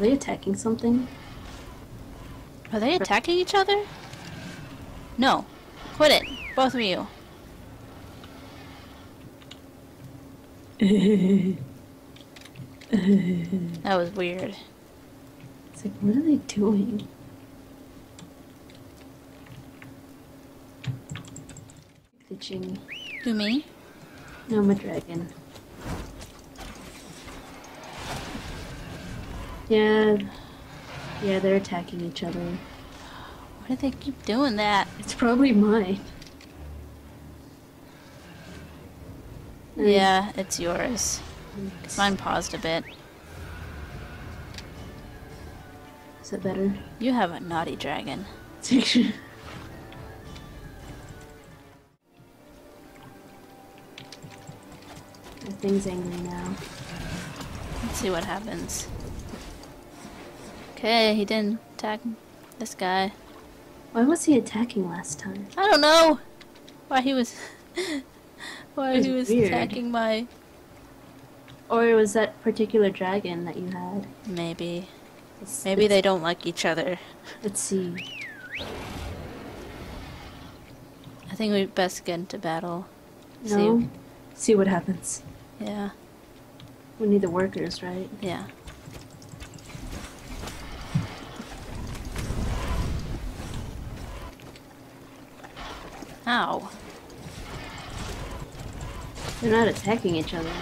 Are they attacking something? Are they attacking each other? No. Quit it. Both of you. That was weird. It's like, what are they doing? The genie. Who, me? No, I'm a dragon. Yeah. Yeah, they're attacking each other. Why do they keep doing that? It's probably mine. Yeah, it's yours. Thanks. Mine paused a bit. Is that better? You have a naughty dragon. That thing's angry now. Let's see what happens. Okay, he didn't attack this guy. Why was he attacking last time? I don't know! Why he was... Why he was attacking my... Or it was that particular dragon that you had. Maybe. Maybe they don't like each other. Let's see. I think we best get into battle. No. See what happens. Yeah. We need the workers, right? Yeah. Ow. They're not attacking each other.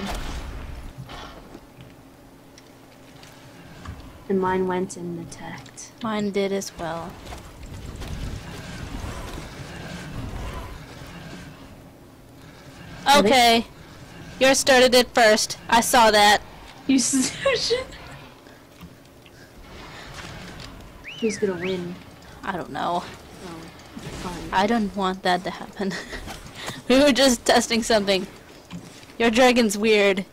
And mine went and attacked. Mine did as well. Okay. Yours started it first. I saw that. You Who's gonna win? I don't know. I don't want that to happen. We were just testing something. Your dragon's weird.